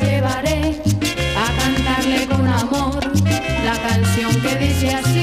Llevaré a cantarle con amor la canción que dice así.